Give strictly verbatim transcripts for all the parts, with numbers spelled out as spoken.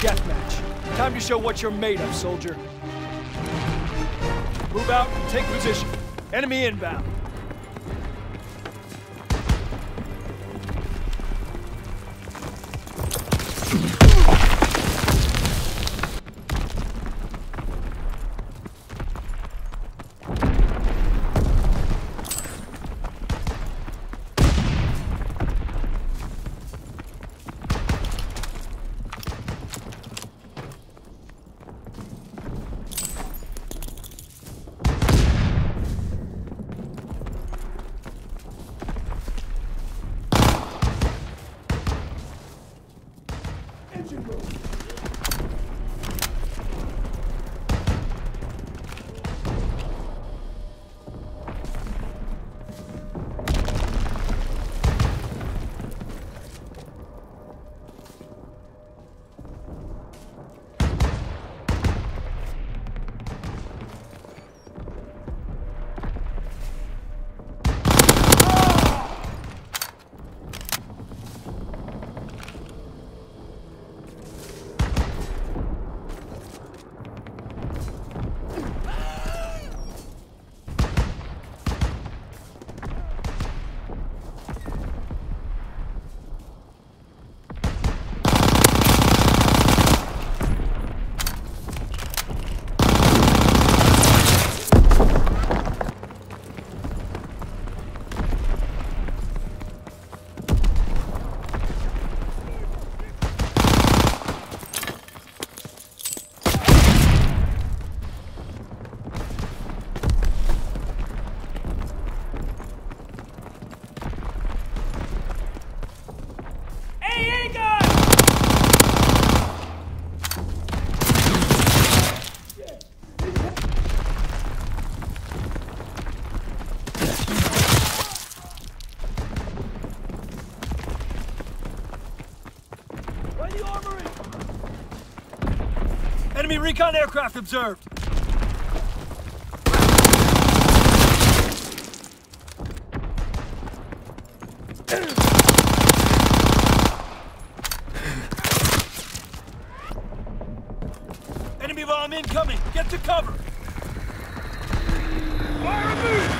deathmatch. Time to show what you're made of, soldier. Move out and take position. Enemy inbound. Enemy recon aircraft observed! Enemy bomb incoming! Get to cover! Fire and move!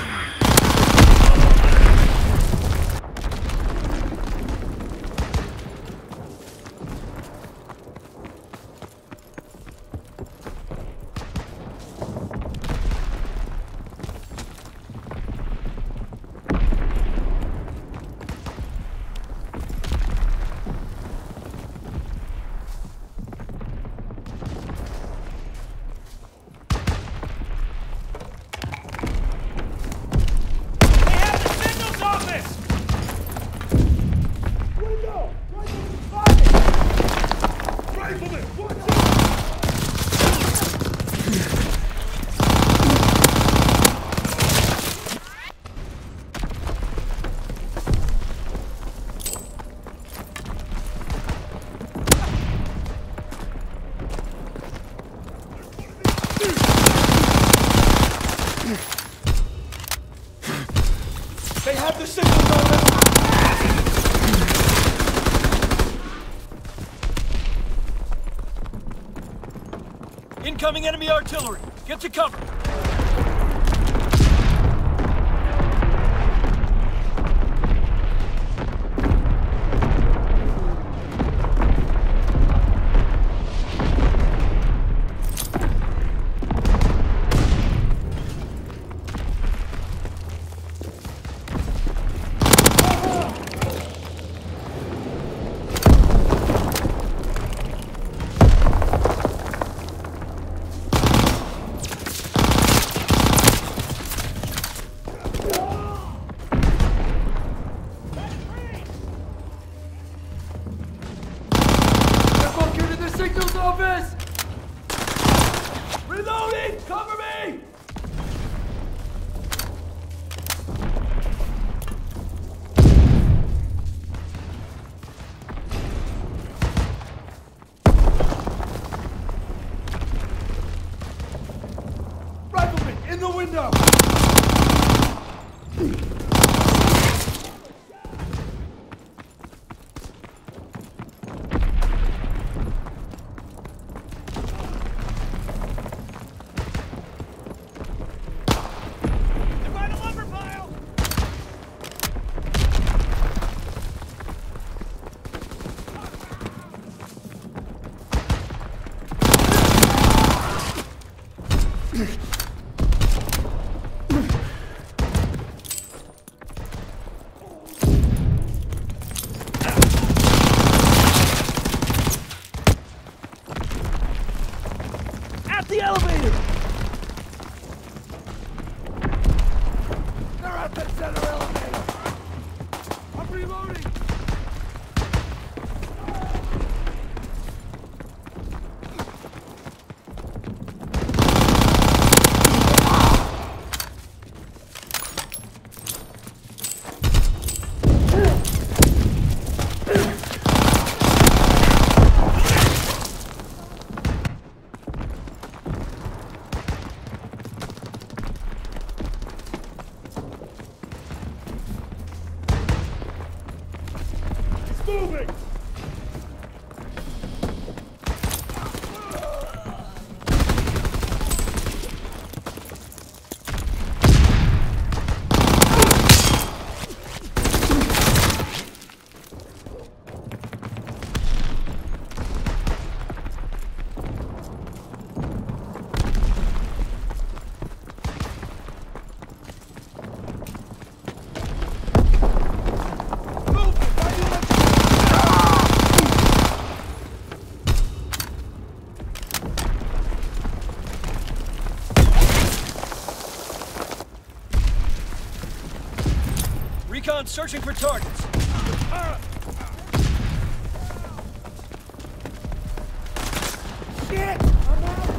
Incoming enemy artillery! Get to cover! moving! Recon searching for targets. Ah! Shit! I'm out.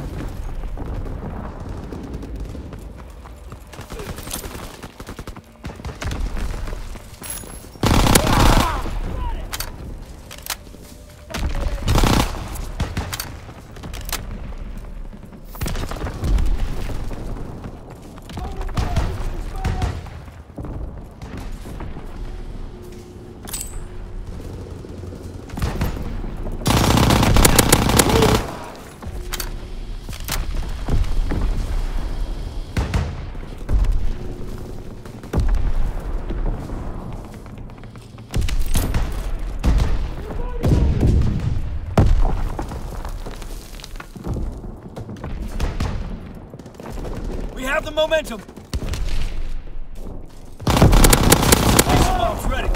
We have the momentum! Place the bombs ready!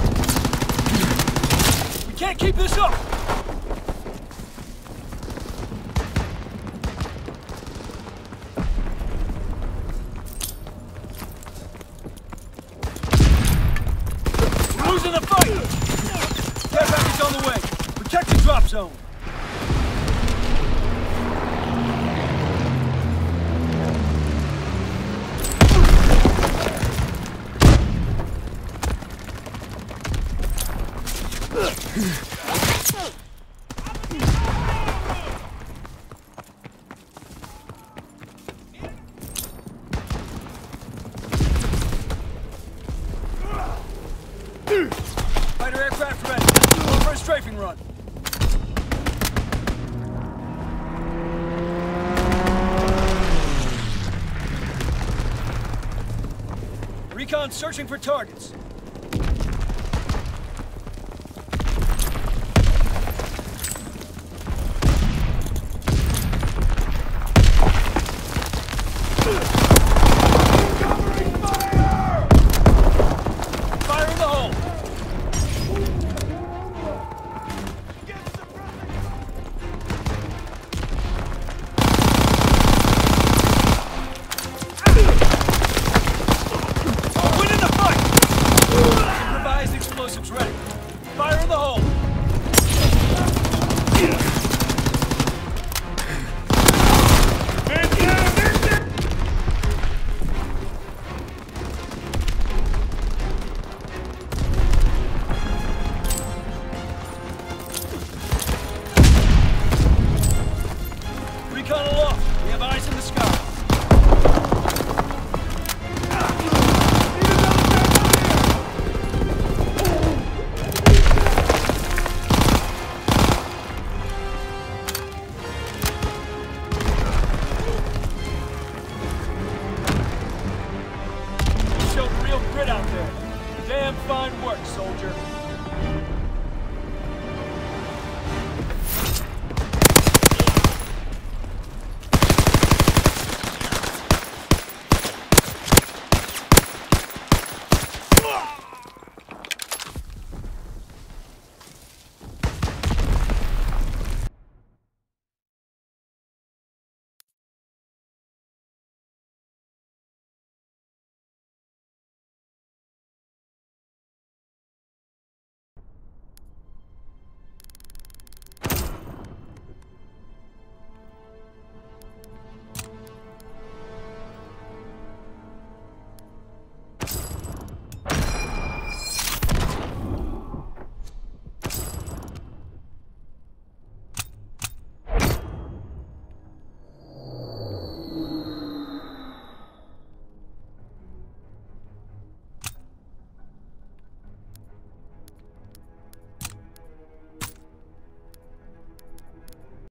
We can't keep this up! We're losing the fight! Care package on the way! Protect the drop zone! Fighter aircraft ready. Go for a strafing run. Recon searching for targets. Grit out there. Damn fine work, soldier.